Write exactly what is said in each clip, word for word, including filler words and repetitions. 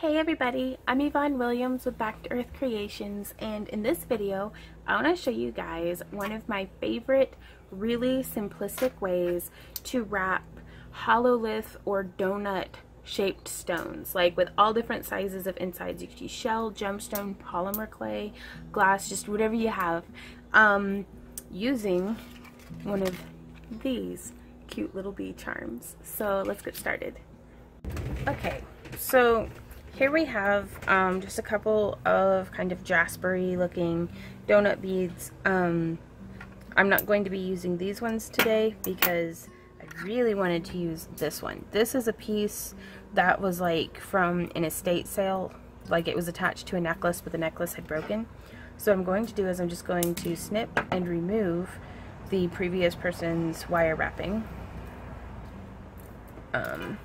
Hey everybody, I'm Yvonne Williams with Back to Earth Creations, and in this video I want to show you guys one of my favorite really simplistic ways to wrap hololith or donut shaped stones, like with all different sizes of insides. You could use shell, gemstone, polymer clay, glass, just whatever you have, um, using one of these cute little bee charms. So let's get started. Okay, so here we have um, just a couple of kind of jaspery looking donut beads. Um, I'm not going to be using these ones today because I really wanted to use this one. This is a piece that was like from an estate sale, like it was attached to a necklace but the necklace had broken. So what I'm going to do is I'm just going to snip and remove the previous person's wire wrapping. Um,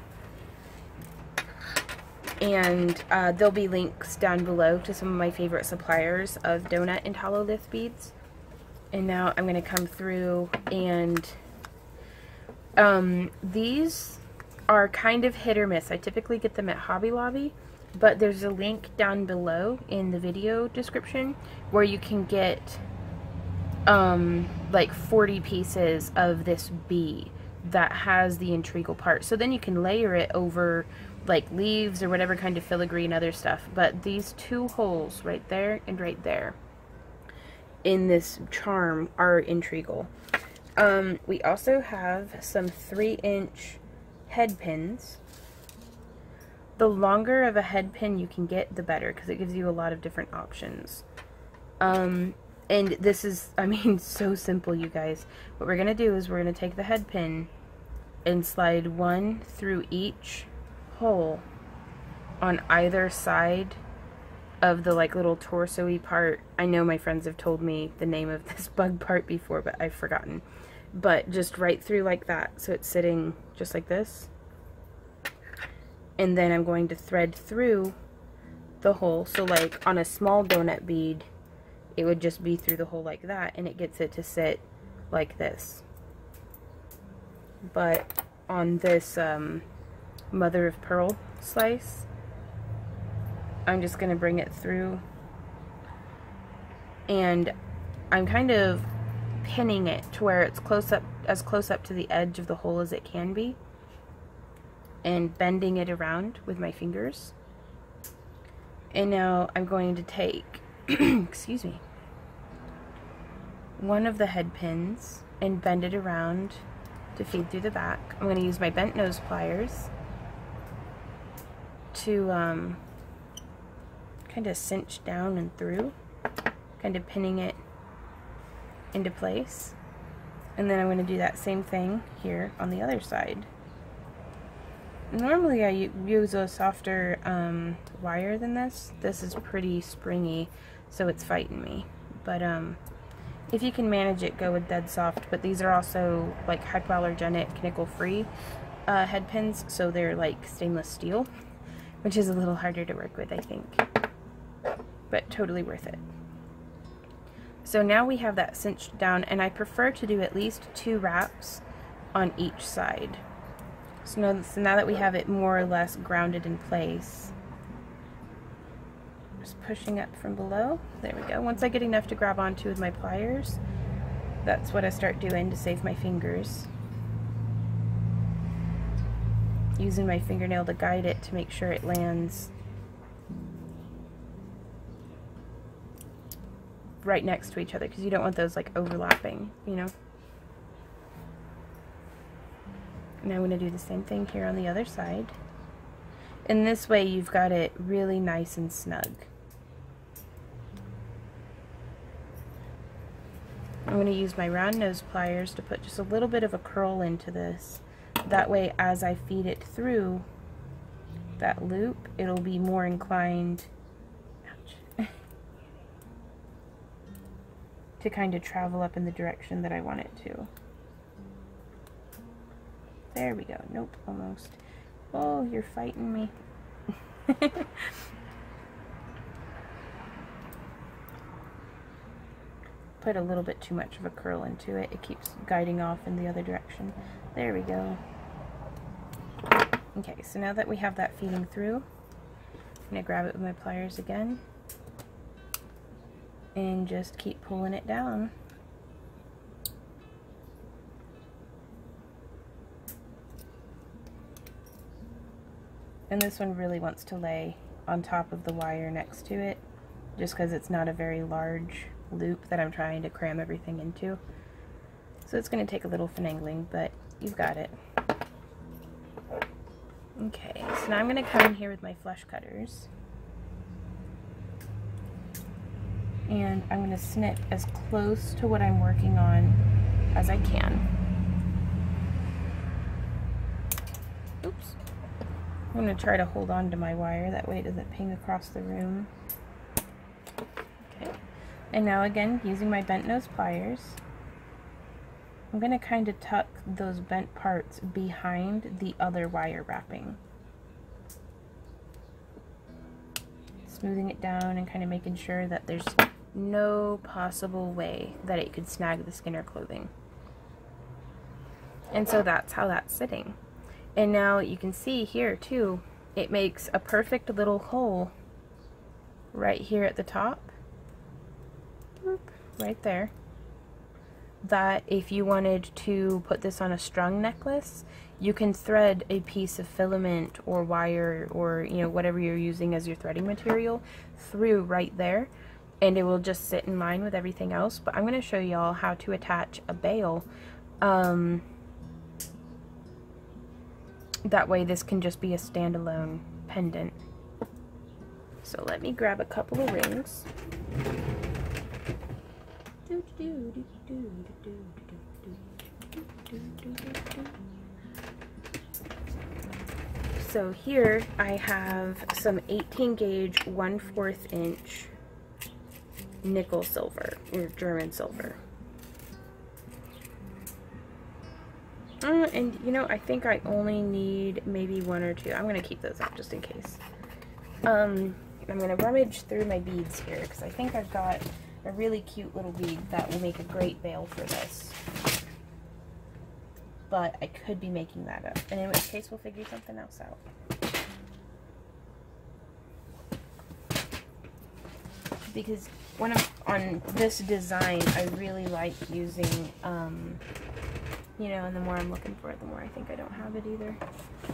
and uh, there'll be links down below to some of my favorite suppliers of donut and hololith beads. And now I'm going to come through and um, these are kind of hit or miss. I typically get them at Hobby Lobby, but there's a link down below in the video description where you can get um, like forty pieces of this bee that has the integral part. So then you can layer it over like leaves or whatever kind of filigree and other stuff, but these two holes right there and right there in this charm are integral. Um, we also have some three inch head pins. The longer of a head pin you can get, the better, because it gives you a lot of different options. Um, and this is, I mean, so simple, you guys. What we're gonna do is we're gonna take the head pin and slide one through each hole on either side of the like little torso-y part. I know my friends have told me the name of this bug part before, but I've forgotten. But just right through like that, so it's sitting just like this. And then I'm going to thread through the hole, so like on a small donut bead it would just be through the hole like that, and it gets it to sit like this. But on this um, mother of pearl slice, I'm just going to bring it through, and I'm kind of pinning it to where it's close up, as close up to the edge of the hole as it can be, and bending it around with my fingers. And now I'm going to take excuse me, one of the head pins and bend it around to feed through the back. I'm going to use my bent nose pliers to um, kind of cinch down and through, kind of pinning it into place. And then I'm going to do that same thing here on the other side. Normally I use a softer um, wire than this. This is pretty springy, so it's fighting me. But um, if you can manage it, go with Dead Soft, but these are also like hypoallergenic, nickel-free uh, head pins, so they're like stainless steel, which is a little harder to work with, I think, but totally worth it. So now we have that cinched down, and I prefer to do at least two wraps on each side. So now, so now that we have it more or less grounded in place, just pushing up from below. There we go. Once I get enough to grab onto with my pliers, that's what I start doing to save my fingers. Using my fingernail to guide it to make sure it lands right next to each other, because you don't want those like overlapping, you know? And I'm going to do the same thing here on the other side. And this way you've got it really nice and snug. I'm going to use my round nose pliers to put just a little bit of a curl into this. That way as I feed it through that loop, it'll be more inclined, ouch, to kind of travel up in the direction that I want it to. There we go. Nope, almost. Oh, you're fighting me. Put a little bit too much of a curl into it. It keeps guiding off in the other direction. There we go. Okay, so now that we have that feeding through, I'm going to grab it with my pliers again and just keep pulling it down. And this one really wants to lay on top of the wire next to it, just because it's not a very large loop that I'm trying to cram everything into. So it's going to take a little finagling, but you've got it. Okay, so now I'm going to come in here with my flush cutters. And I'm going to snip as close to what I'm working on as I can. Oops. I'm going to try to hold on to my wire, that way it doesn't ping across the room. Okay. And now again, using my bent nose pliers, I'm going to kind of tuck those bent parts behind the other wire wrapping. Smoothing it down and kind of making sure that there's no possible way that it could snag the skin or clothing. And so that's how that's sitting. And now you can see here too, it makes a perfect little hole right here at the top, right there. That if you wanted to put this on a strung necklace, you can thread a piece of filament or wire or, you know, whatever you're using as your threading material through right there, and it will just sit in line with everything else. But I'm going to show y'all how to attach a bail. Um, that way this can just be a standalone pendant. So let me grab a couple of rings. So here I have some eighteen gauge one fourth inch nickel silver, or German silver. Uh, and you know, I think I only need maybe one or two. I'm going to keep those up just in case. Um, I'm going to rummage through my beads here because I think I've got a really cute little bead that will make a great bail for this. But I could be making that up, and in which case we'll figure something else out. Because when I'm on this design, I really like using, um, you know, and the more I'm looking for it, the more I think I don't have it either.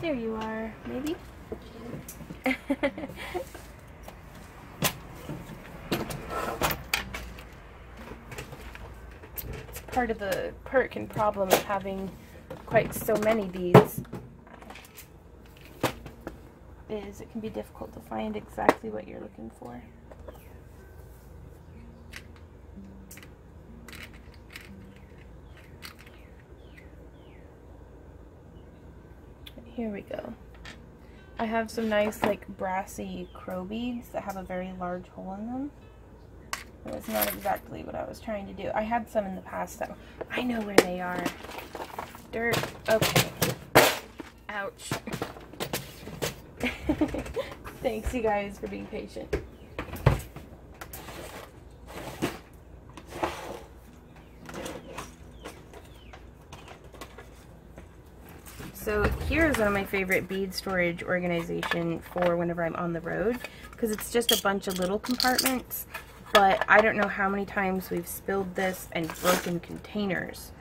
There you are, maybe? Part of the perk and problem of having quite so many beads is it can be difficult to find exactly what you're looking for. Here we go. I have some nice, like, brassy crow beads that have a very large hole in them. That's not exactly what I was trying to do. I had some in the past, though. I know where they are. Dirt. Okay. Ouch. Thanks, you guys, for being patient. So here is one of my favorite bead storage organization for whenever I'm on the road, because it's just a bunch of little compartments. But I don't know how many times we've spilled this and broken containers,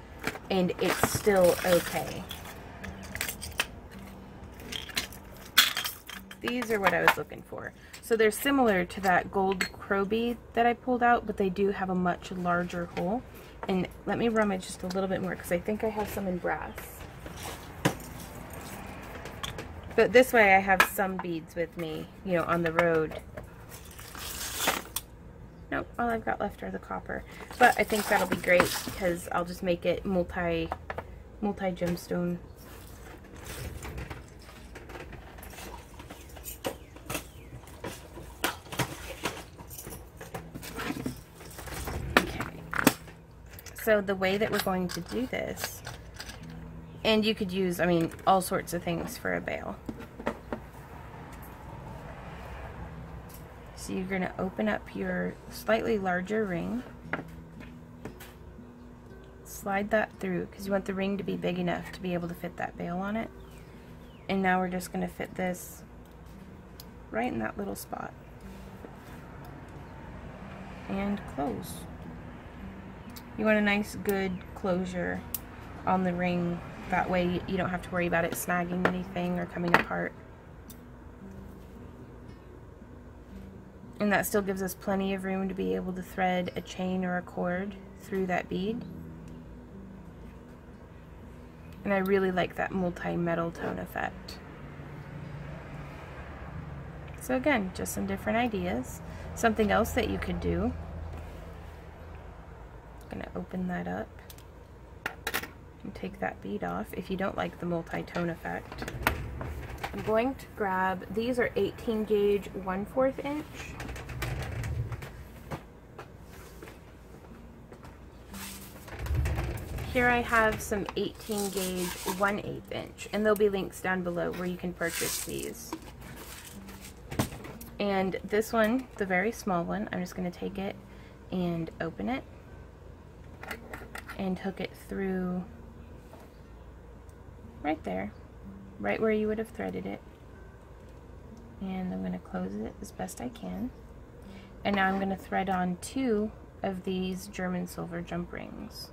and it's still okay. These are what I was looking for. So they're similar to that gold crow bead that I pulled out, but they do have a much larger hole. And let me rummage just a little bit more, because I think I have some in brass. But this way I have some beads with me, you know, on the road. Nope, all I've got left are the copper. But I think that'll be great because I'll just make it multi, multi-gemstone. Okay. So the way that we're going to do this, and you could use, I mean, all sorts of things for a bail. So you're going to open up your slightly larger ring, slide that through, because you want the ring to be big enough to be able to fit that bail on it. And now we're just going to fit this right in that little spot. And close. You want a nice good closure on the ring, that way you don't have to worry about it snagging anything or coming apart. And that still gives us plenty of room to be able to thread a chain or a cord through that bead. And I really like that multi-metal tone effect. So again, just some different ideas. Something else that you could do. I'm gonna open that up and take that bead off if you don't like the multi-tone effect. I'm going to grab, these are eighteen gauge, one fourth inch. Here I have some eighteen gauge, one eighth inch, and there'll be links down below where you can purchase these. And this one, the very small one, I'm just going to take it and open it and hook it through right there, right where you would have threaded it. And I'm going to close it as best I can. And now I'm going to thread on two of these German silver jump rings.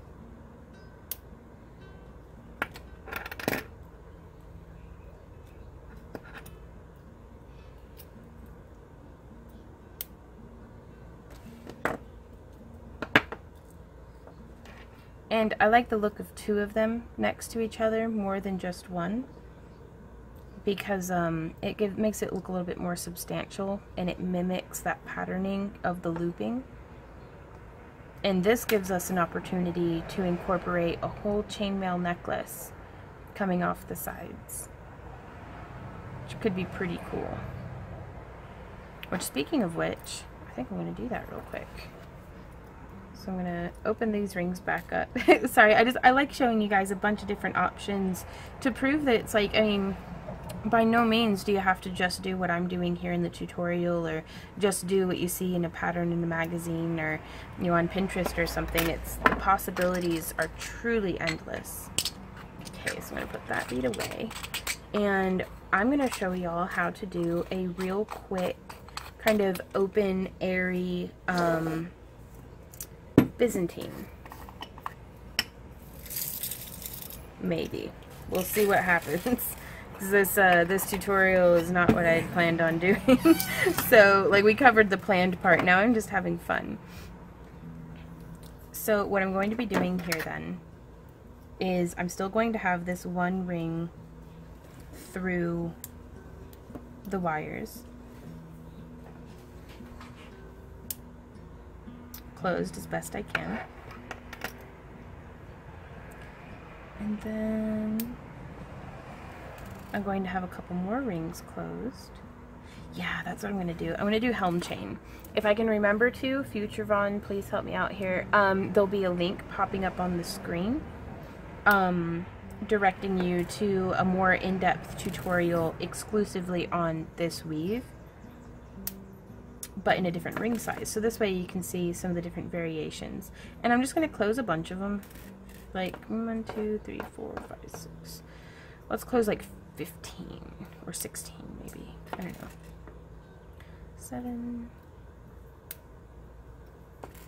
And I like the look of two of them next to each other more than just one, because um, it give, makes it look a little bit more substantial, and it mimics that patterning of the looping. And this gives us an opportunity to incorporate a whole chainmail necklace coming off the sides, which could be pretty cool. Which, speaking of which, I think I'm going to do that real quick. So I'm gonna open these rings back up. Sorry, I just I like showing you guys a bunch of different options to prove that it's like, I mean, by no means do you have to just do what I'm doing here in the tutorial, or just do what you see in a pattern in a magazine, or, you know, on Pinterest or something. It's, the possibilities are truly endless. Okay, so I'm gonna put that bead away, and I'm gonna show y'all how to do a real quick kind of open, airy um, Byzantine. Maybe. We'll see what happens. This uh, this tutorial is not what I had planned on doing. So, like, we covered the planned part. Now I'm just having fun. So what I'm going to be doing here then is I'm still going to have this one ring through the wires, closed as best I can. And then I'm going to have a couple more rings closed. Yeah, that's what I'm going to do. I'm going to do helm chain. If I can remember to, Future Vaughn, please help me out here. Um, there'll be a link popping up on the screen um, directing you to a more in-depth tutorial exclusively on this weave, but in a different ring size. So this way you can see some of the different variations. And I'm just going to close a bunch of them. Like, one, two, three, four, five, six. Let's close like fifteen or sixteen maybe. I don't know. Seven.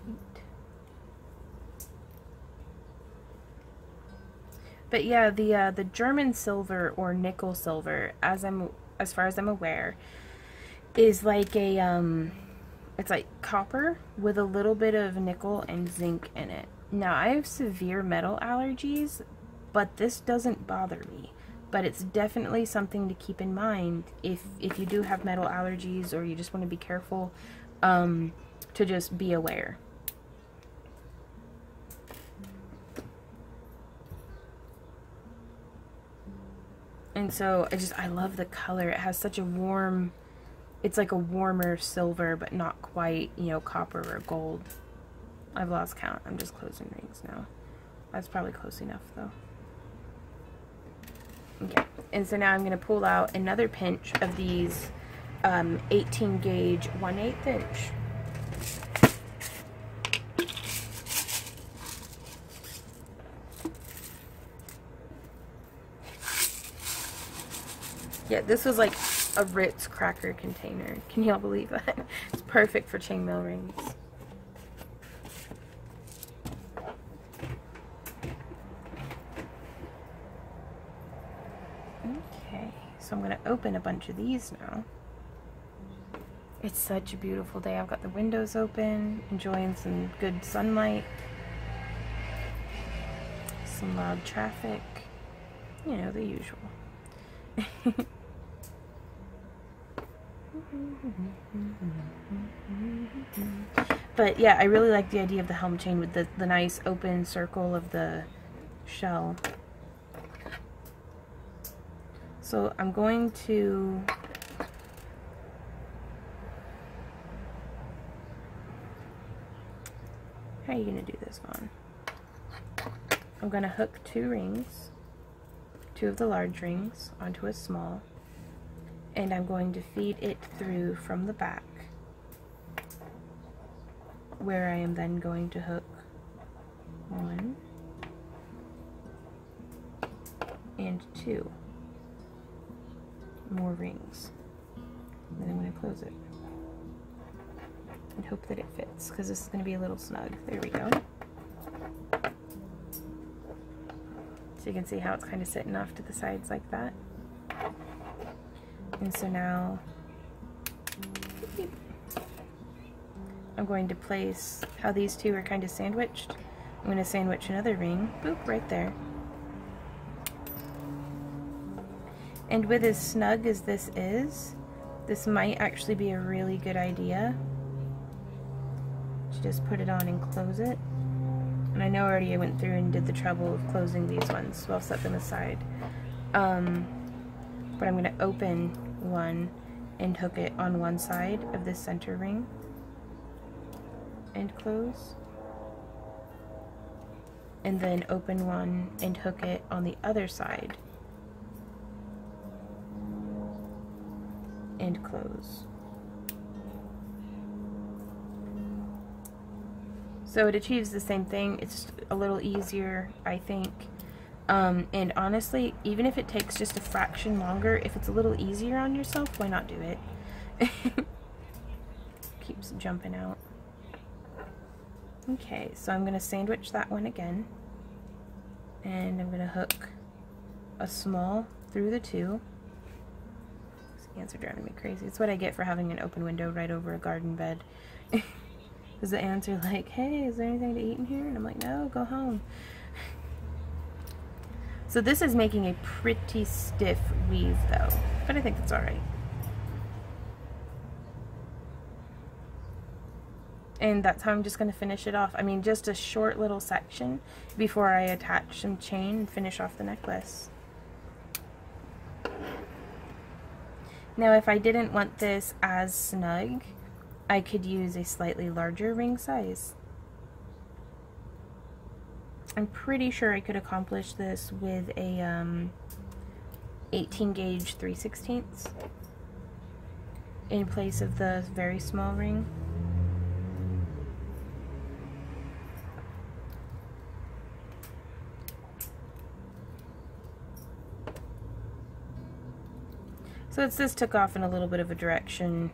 Eight. But yeah, the, uh, the German silver or nickel silver, as I'm, as far as I'm aware, is like a, um, it's like copper with a little bit of nickel and zinc in it. Now, I have severe metal allergies, but this doesn't bother me. But it's definitely something to keep in mind if, if you do have metal allergies, or you just want to be careful, um, to just be aware. And so, I just, I love the color. It has such a warm... It's like a warmer silver, but not quite, you know, copper or gold. I've lost count. I'm just closing rings now. That's probably close enough, though. Okay, and so now I'm going to pull out another pinch of these um, eighteen gauge, one eighth inch. Yeah, this was like a Ritz cracker container. Can y'all believe that? It's perfect for chainmail rings. Okay, so I'm going to open a bunch of these now. It's such a beautiful day. I've got the windows open, enjoying some good sunlight, some loud traffic, you know, the usual. But yeah, I really like the idea of the helm chain with the, the nice open circle of the shell. So I'm going to How are you going to do this, Vaughn? I'm going to hook two rings, two of the large rings, onto a small, and I'm going to feed it through from the back, where I am then going to hook one and two more rings. And then I'm going to close it. And hope that it fits, because this is going to be a little snug. There we go. So you can see how it's kind of sitting off to the sides like that. And so now I'm going to place how these two are kind of sandwiched. I'm going to sandwich another ring, boop, right there. And with as snug as this is, this might actually be a really good idea. Just put it on and close it. And I know already I went through and did the trouble of closing these ones, so I'll set them aside. Um, but I'm going to open one and hook it on one side of this center ring and close. And then open one and hook it on the other side and close. So it achieves the same thing, it's a little easier, I think. Um, and honestly, even if it takes just a fraction longer, if it's a little easier on yourself, why not do it? Keeps jumping out. Okay, so I'm gonna sandwich that one again. And I'm gonna hook a small through the two. These ants are driving me crazy. It's what I get for having an open window right over a garden bed. Because the ants are like, hey, is there anything to eat in here? And I'm like, no, go home. So this is making a pretty stiff weave, though. But I think that's all right. And that's how I'm just going to finish it off. I mean, just a short little section before I attach some chain and finish off the necklace. Now, if I didn't want this as snug, I could use a slightly larger ring size. I'm pretty sure I could accomplish this with a um, eighteen gauge three sixteenths in place of the very small ring. So it's this took off in a little bit of a direction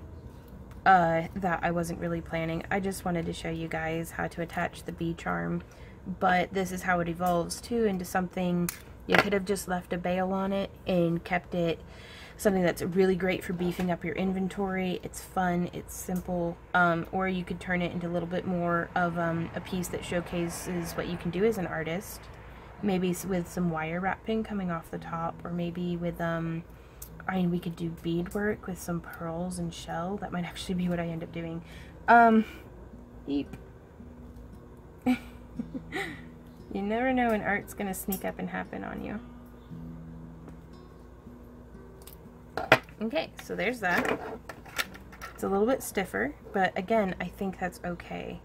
Uh, that I wasn't really planning. I just wanted to show you guys how to attach the bee charm, but this is how it evolves too into something. You could have just left a bail on it and kept it something that's really great for beefing up your inventory. It's fun, it's simple, um, or you could turn it into a little bit more of um, a piece that showcases what you can do as an artist, maybe with some wire wrapping coming off the top, or maybe with um, I mean, we could do beadwork with some pearls and shell. That might actually be what I end up doing. Um, eep. You never know when art's gonna sneak up and happen on you. Okay, so there's that. It's a little bit stiffer, but again, I think that's okay.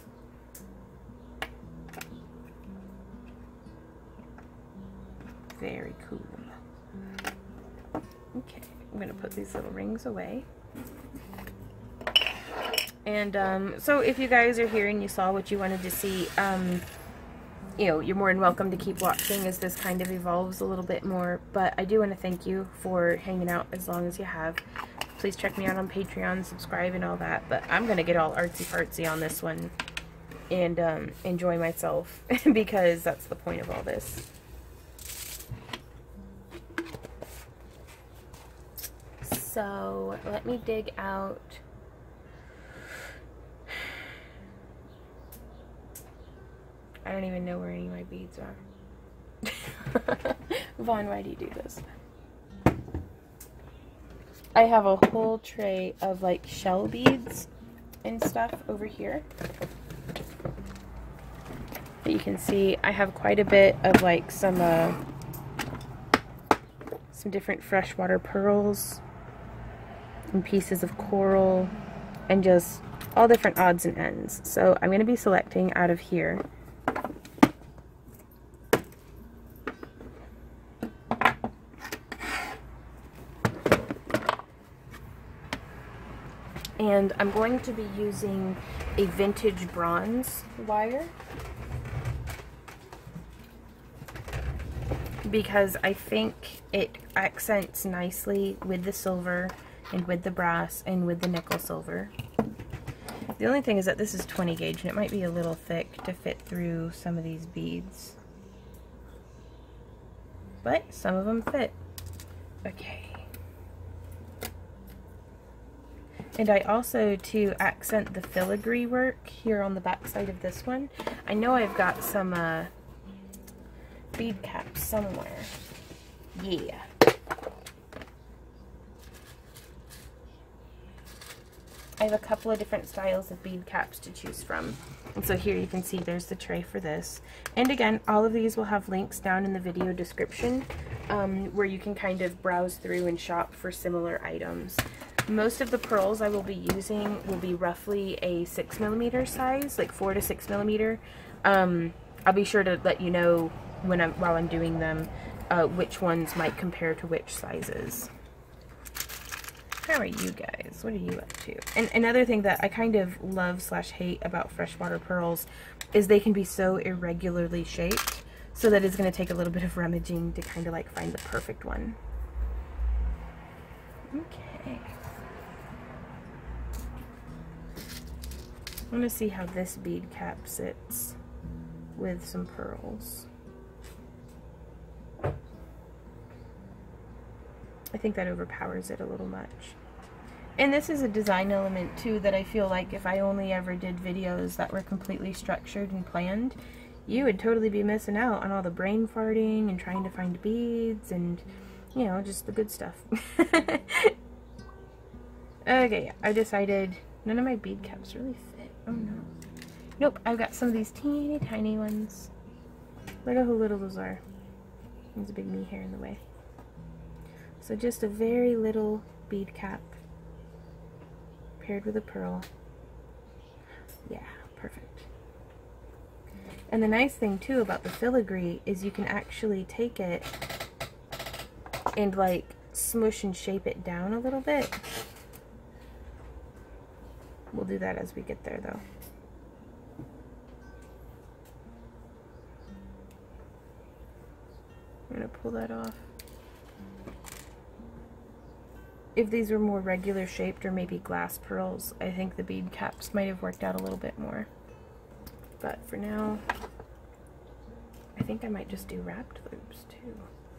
Very cool. Okay, I'm going to put these little rings away. And um, so if you guys are here and you saw what you wanted to see, um, you know, you're more than welcome to keep watching as this kind of evolves a little bit more. But I do want to thank you for hanging out as long as you have. please check me out on Patreon, subscribe and all that, but I'm gonna get all artsy-fartsy on this one and um, enjoy myself because that's the point of all this. So let me dig out I don't even know where any of my beads are. Vaughn, why do you do this? I have a whole tray of like shell beads and stuff over here. But you can see I have quite a bit of like some uh, some different freshwater pearls and pieces of coral and just all different odds and ends. So I'm going to be selecting out of here. And I'm going to be using a vintage bronze wire because I think it accents nicely with the silver and with the brass and with the nickel silver. The only thing is that this is twenty gauge and it might be a little thick to fit through some of these beads, but some of them fit. Okay. And I also, to accent the filigree work here on the back side of this one, I know I've got some uh, bead caps somewhere. Yeah. I have a couple of different styles of bead caps to choose from. And so here you can see there's the tray for this. And again, all of these will have links down in the video description um, where you can kind of browse through and shop for similar items. Most of the pearls I will be using will be roughly a six millimeter size, like four to six millimeter. Um, I'll be sure to let you know when I'm, while I'm doing them uh, which ones might compare to which sizes. How are you guys? What are you up to? And another thing that I kind of love slash hate about freshwater pearls is they can be so irregularly shaped, so that it's going to take a little bit of rummaging to kind of like find the perfect one. Okay. I'm going to see how this bead cap sits with some pearls. I think that overpowers it a little much. And this is a design element too that I feel like if I only ever did videos that were completely structured and planned, you would totally be missing out on all the brain farting and trying to find beads and, you know, just the good stuff. Okay, I decided none of my bead caps really fit. Oh no. Nope, I've got some of these teeny tiny ones. Look at how little those are. There's a big me hair in the way. So just a very little bead cap paired with a pearl. Yeah, perfect. And the nice thing too about the filigree is you can actually take it and like smush and shape it down a little bit. We'll do that as we get there, though. I'm going to pull that off. If these were more regular shaped or maybe glass pearls, I think the bead caps might have worked out a little bit more. But for now, I think I might just do wrapped loops,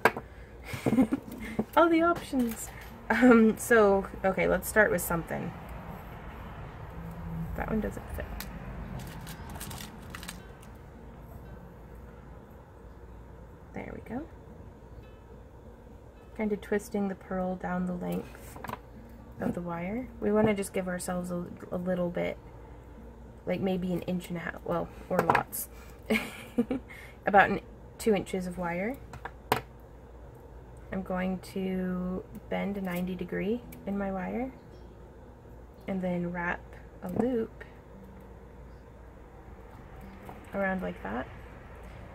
too. All the options! Um, so, okay, let's start with something. That one doesn't fit. There we go. Kind of twisting the pearl down the length of the wire. We want to just give ourselves a, a little bit, like maybe an inch and a half, well, or lots. About an, two inches of wire. I'm going to bend a ninety degree in my wire and then wrap a loop around like that,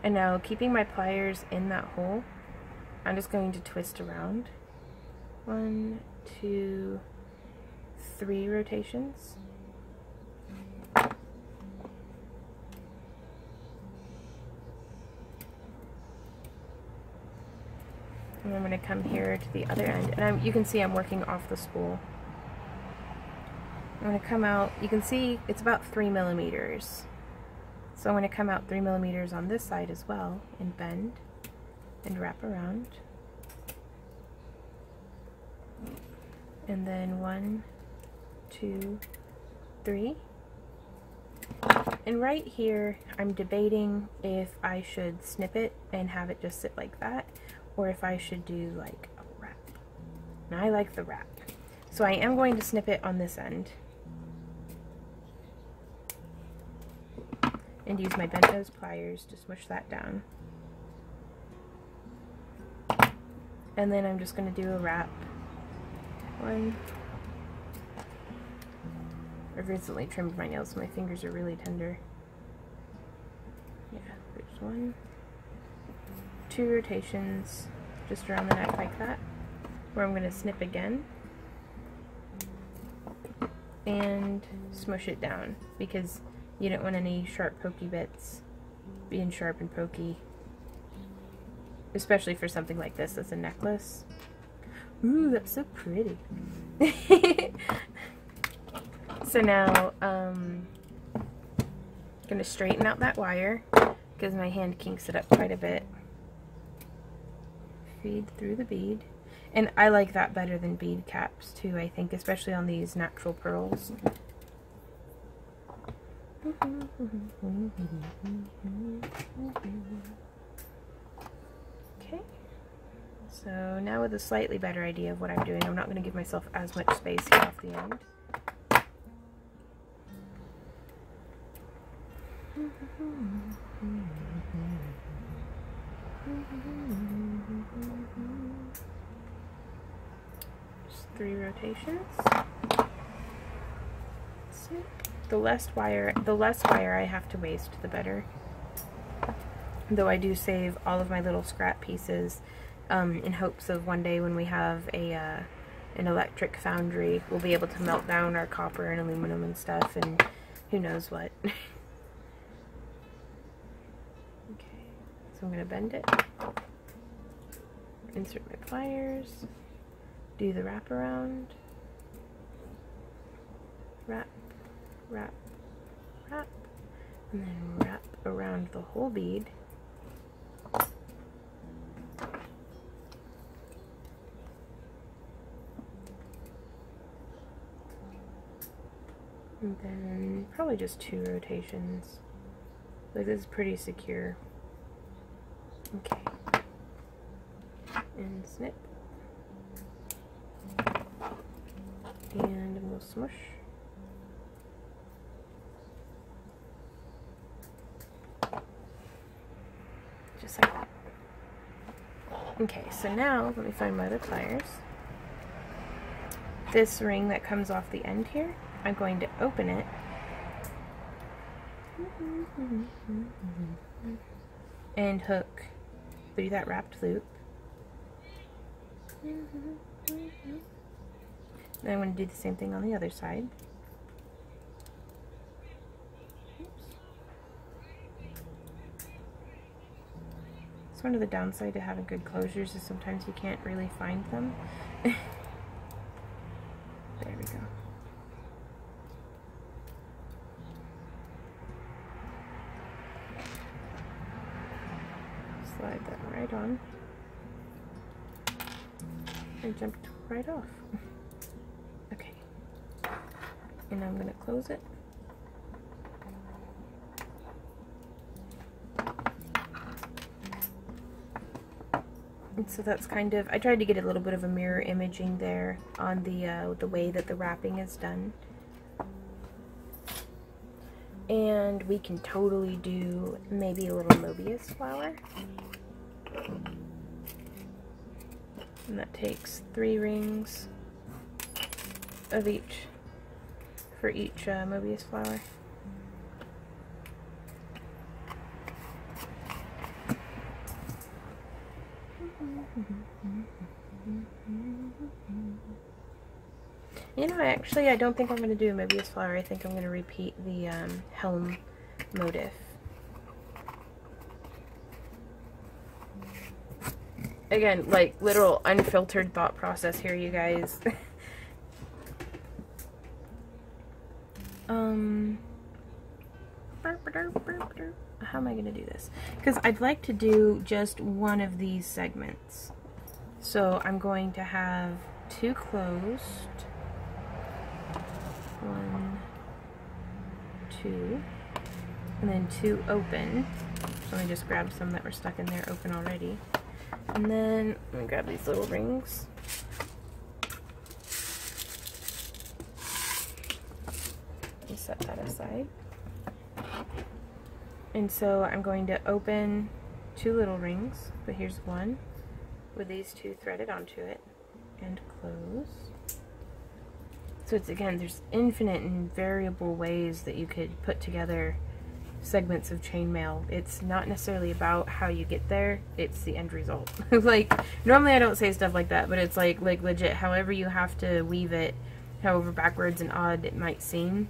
and now keeping my pliers in that hole, I'm just going to twist around one, two, three rotations, and I'm going to come here to the other end, and I'm, you can see I'm working off the spool I'm going to come out, you can see it's about three millimeters. So I'm going to come out three millimeters on this side as well and bend and wrap around. And then one, two, three. And right here, I'm debating if I should snip it and have it just sit like that, or if I should do like a wrap. And I like the wrap. So I am going to snip it on this end and use my bent nose pliers to smush that down. And then I'm just going to do a wrap. One. I've recently trimmed my nails, so my fingers are really tender. Yeah, there's one. Two rotations just around the neck like that, where I'm going to snip again and smush it down, because you don't want any sharp pokey bits being sharp and pokey, especially for something like this that's a necklace. Ooh, that's so pretty. So now um, I'm going to straighten out that wire because my hand kinks it up quite a bit. Feed through the bead. And I like that better than bead caps too, I think, especially on these natural pearls. Okay. So now with a slightly better idea of what I'm doing, I'm not going to give myself as much space here off the end. Just three rotations. So the less wire, the less wire I have to waste, the better. Though I do save all of my little scrap pieces um, in hopes of one day when we have a uh, an electric foundry, we'll be able to melt down our copper and aluminum and stuff, and who knows what. So I'm going to bend it, insert my pliers, do the wrap around, wrap, wrap, wrap, and then wrap around the whole bead. And then probably just two rotations. Like, this is pretty secure. Okay, and snip, and a little smush, just like that. Okay, so now let me find my other pliers. This ring that comes off the end here, I'm going to open it. And hook through that wrapped loop. Then I'm going to do the same thing on the other side. Oops. It's one of the downsides to having good closures is sometimes you can't really find them. There we go. Slide that right on and jumped right off. Okay, and I'm going to close it and so that's kind of, I tried to get a little bit of a mirror imaging there on the uh, the way that the wrapping is done. And we can totally do maybe a little Mobius flower. And that takes three rings of each, for each uh, Mobius flower. You know, actually, I don't think I'm going to do a Mobius flower. I think I'm going to repeat the um, helm motif. Again, like, literal unfiltered thought process here, you guys. Um, how am I gonna do this? Because I'd like to do just one of these segments. So I'm going to have two closed. One, two, and then two open. So I just grabbed some that were stuck in there open already. And then let me grab these little rings. Just set that aside. And so I'm going to open two little rings, but here's one with these two threaded onto it, and close. So it's, again, there's infinite and variable ways that you could put together segments of chainmail. It's not necessarily about how you get there, it's the end result. Like, normally I don't say stuff like that, but it's like, like legit, however you have to weave it, however backwards and odd it might seem,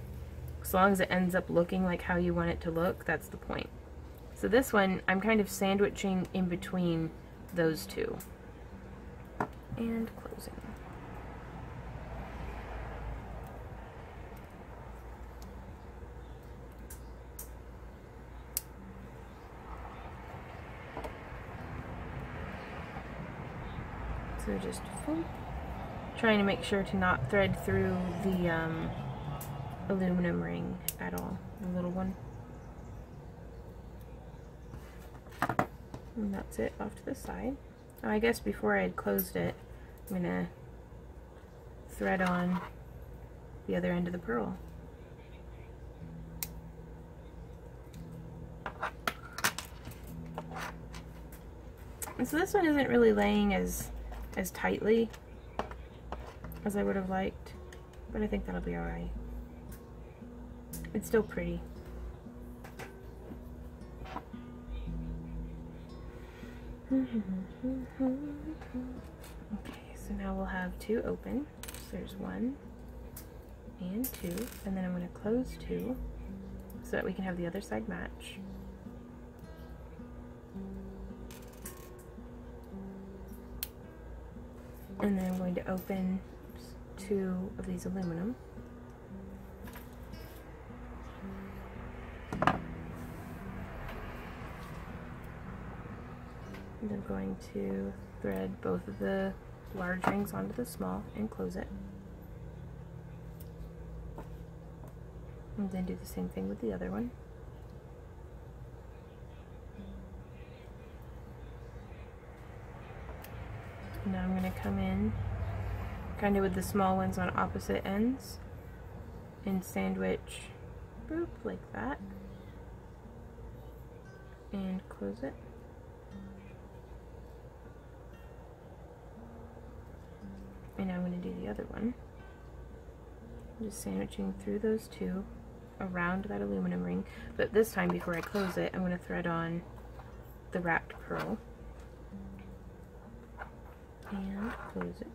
as long as it ends up looking like how you want it to look, that's the point. So this one, I'm kind of sandwiching in between those two. And closing. So just boom, trying to make sure to not thread through the um, aluminum ring at all, the little one. And that's it off to the side. Oh, I guess before I had closed it, I'm gonna thread on the other end of the pearl. And so this one isn't really laying as as tightly as I would have liked, but I think that'll be alright. It's still pretty. Okay, so now we'll have two open. So there's one and two, and then I'm going to close two so that we can have the other side match. And then I'm going to open two of these aluminum. And I'm going to thread both of the large rings onto the small and close it. And then do the same thing with the other one. Now I'm going to come in kind of with the small ones on opposite ends and sandwich, boop, like that, and close it. And now I'm going to do the other one. I'm just sandwiching through those two around that aluminum ring, but this time before I close it, I'm going to thread on the wrapped pearl. And close it.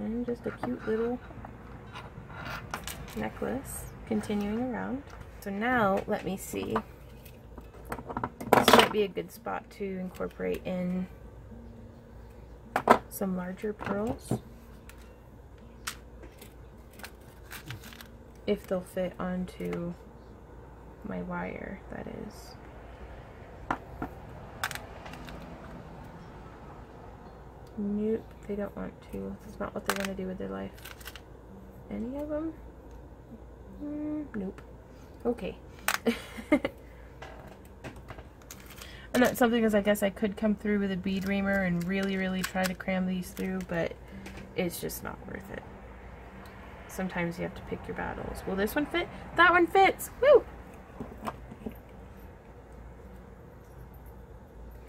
And just a cute little necklace continuing around. So now, let me see. This might be a good spot to incorporate in some larger pearls, if they'll fit onto my wire, that is. Nope, they don't want to. That's not what they want to do with their life. Any of them? Mm, nope. Okay. And that's something, is I guess I could come through with a bead reamer and really, really try to cram these through, but it's just not worth it. Sometimes you have to pick your battles. Will this one fit? That one fits! Woo!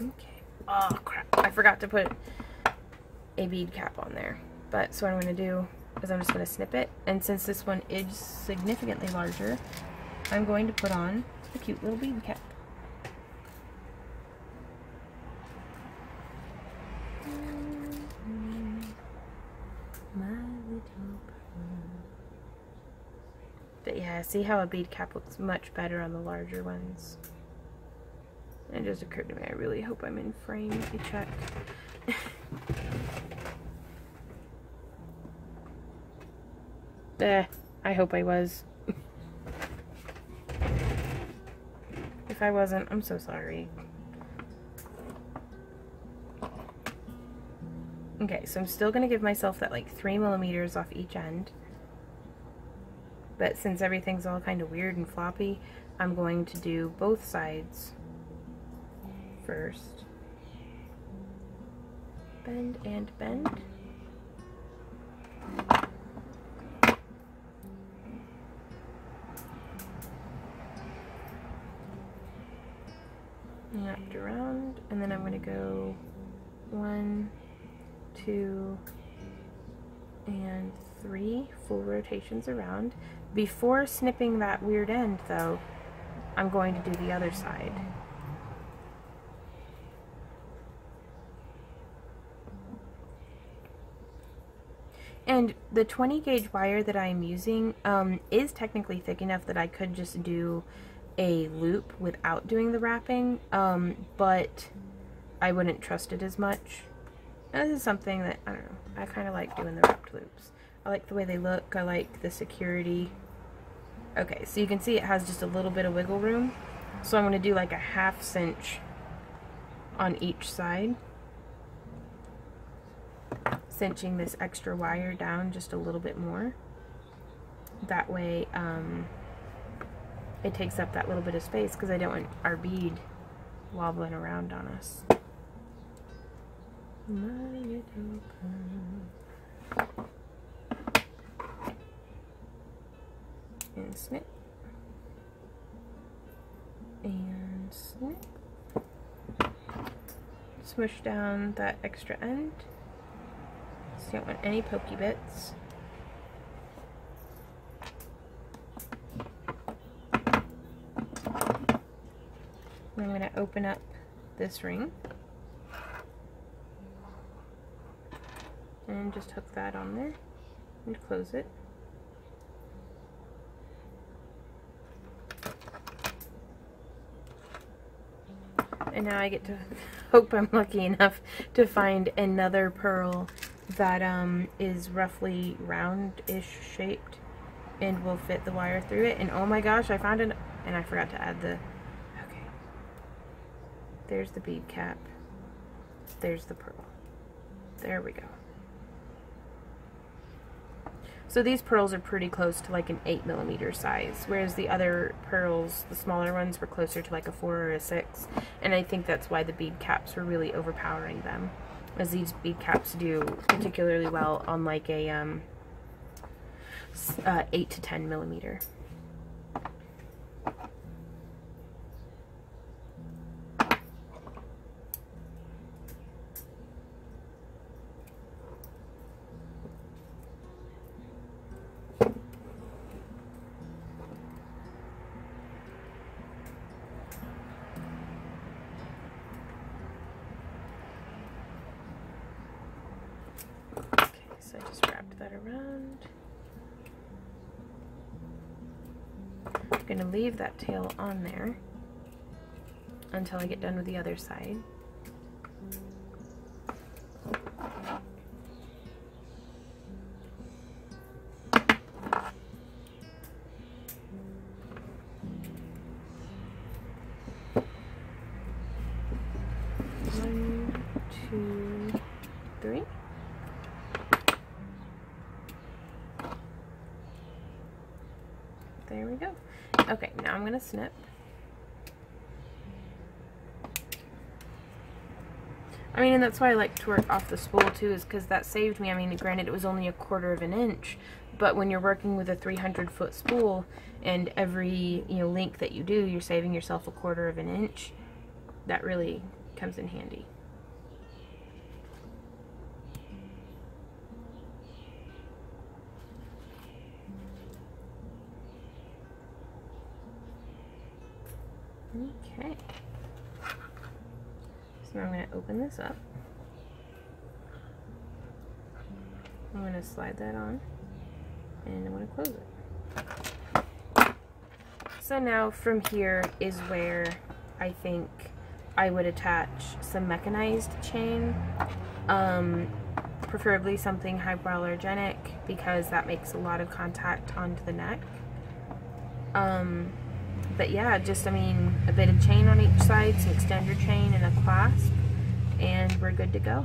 Okay. Oh crap, I forgot to put a bead cap on there, but so what I'm going to do is I'm just going to snip it, and since this one is significantly larger, I'm going to put on a cute little bead cap. But yeah, see how a bead cap looks much better on the larger ones. It just occurred to me, I really hope I'm in frame. Let me check. Eh, I hope I was. If I wasn't, I'm so sorry. Okay, so I'm still going to give myself that like three millimeters off each end. But since everything's all kind of weird and floppy, I'm going to do both sides first. Bend and bend. Wrapped around, and then I'm going to go one, two, and three full rotations around. Before snipping that weird end, though, I'm going to do the other side. And the twenty gauge wire that I'm using um, is technically thick enough that I could just do a loop without doing the wrapping, um, but I wouldn't trust it as much. And this is something that, I don't know, I kind of like doing the wrapped loops. I like the way they look, I like the security. Okay, so you can see it has just a little bit of wiggle room. So I'm going to do like a half cinch on each side. Cinching this extra wire down just a little bit more. That way um, it takes up that little bit of space, because I don't want our bead wobbling around on us. And snip. And snip. Smush down that extra end. So you don't want any pokey bits. And I'm going to open up this ring and just hook that on there and close it. And now I get to hope I'm lucky enough to find another pearl that um, is roughly round-ish shaped and will fit the wire through it. And oh my gosh, I found an... and I forgot to add the... okay. There's the bead cap. There's the pearl. There we go. So these pearls are pretty close to like an eight millimeter size, whereas the other pearls, the smaller ones, were closer to like a four or a six, and I think that's why the bead caps were really overpowering them, as these bead caps do particularly well on like a um, uh, eight to ten millimeter. Leave that tail on there until I get done with the other side. One, two, three. There we go. Okay, now I'm going to snip. I mean, and that's why I like to work off the spool too, is because that saved me. I mean, granted, it was only a quarter of an inch, but when you're working with a three hundred foot spool and every, you know, link that you do, you're saving yourself a quarter of an inch. That really comes in handy. Okay, so now I'm going to open this up, I'm going to slide that on, and I'm going to close it. So now from here is where I think I would attach some mechanized chain, um, preferably something hypoallergenic because that makes a lot of contact onto the neck. Um, but yeah, just, I mean, a bit of chain on each side, some extender chain and a clasp, and we're good to go.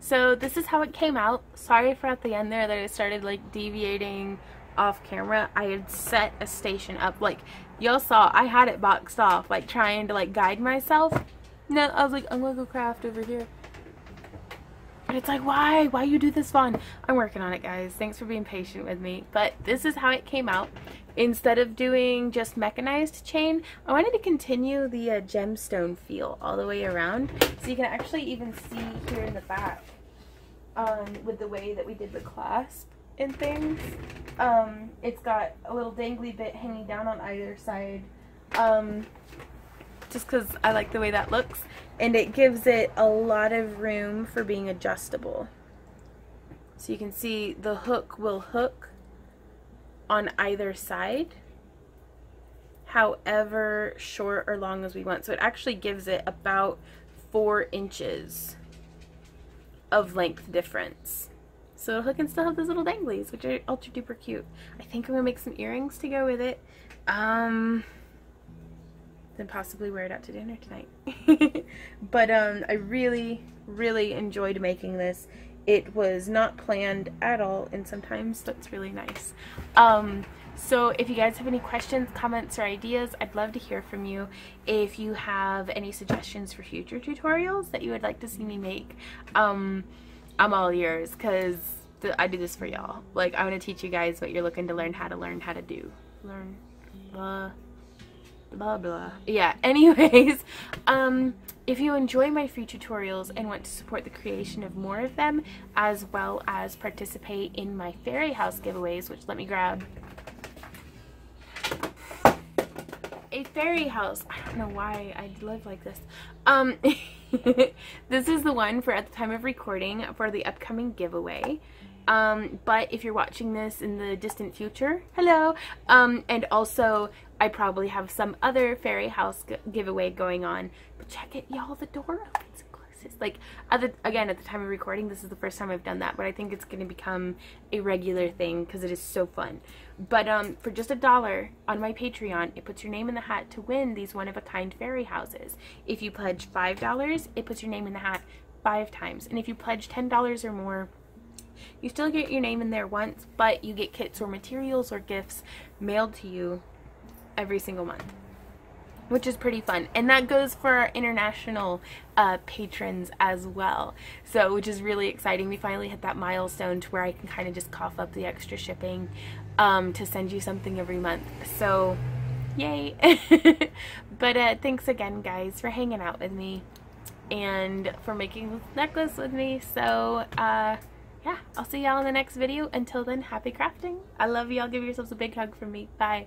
So this is how it came out. Sorry for at the end there that I started like deviating off camera. I had set a station up, like y'all saw I had it boxed off, like trying to like guide myself. No, I was like, I'm gonna go craft over here. But it's like, why? Why you do this, Vaughn? I'm working on it, guys. Thanks for being patient with me. But this is how it came out. Instead of doing just mechanized chain, I wanted to continue the uh, gemstone feel all the way around. So you can actually even see here in the back um, with the way that we did the clasp and things. Um, it's got a little dangly bit hanging down on either side. Um, just because I like the way that looks, and it gives it a lot of room for being adjustable. So you can see the hook will hook on either side, however short or long as we want. So it actually gives it about four inches of length difference. So the hook can still have those little danglies, which are ultra duper cute. I think I'm gonna make some earrings to go with it. Um, then possibly wear it out to dinner tonight. But um, I really, really enjoyed making this. It was not planned at all, and sometimes that's really nice. Um, so if you guys have any questions, comments, or ideas, I'd love to hear from you. If you have any suggestions for future tutorials that you would like to see me make, um, I'm all ears, because I do this for y'all. Like, I want to teach you guys what you're looking to learn how to learn how to do. Learn. Blah. Blah blah. Yeah, anyways, um, if you enjoy my free tutorials and want to support the creation of more of them, as well as participate in my fairy house giveaways, which let me grab a fairy house. I don't know why I live like this. Um, this is the one for at the time of recording for the upcoming giveaway. Um, but if you're watching this in the distant future, hello. Um, and also, I probably have some other fairy house giveaway going on. But check it, y'all, the door opens and closes. Like, other, again, at the time of recording, this is the first time I've done that, but I think it's going to become a regular thing because it is so fun. But um, for just a dollar on my Patreon, it puts your name in the hat to win these one-of-a-kind fairy houses. If you pledge five dollars, it puts your name in the hat five times. And if you pledge ten dollars or more, you still get your name in there once, but you get kits or materials or gifts mailed to you every single month, which is pretty fun. And that goes for our international uh, patrons as well, so which is really exciting. We finally hit that milestone to where I can kind of just cough up the extra shipping um, to send you something every month. So, yay. But uh, thanks again, guys, for hanging out with me and for making this necklace with me. So, uh... yeah, I'll see y'all in the next video. Until then, happy crafting. I love y'all. Give yourselves a big hug from me. Bye.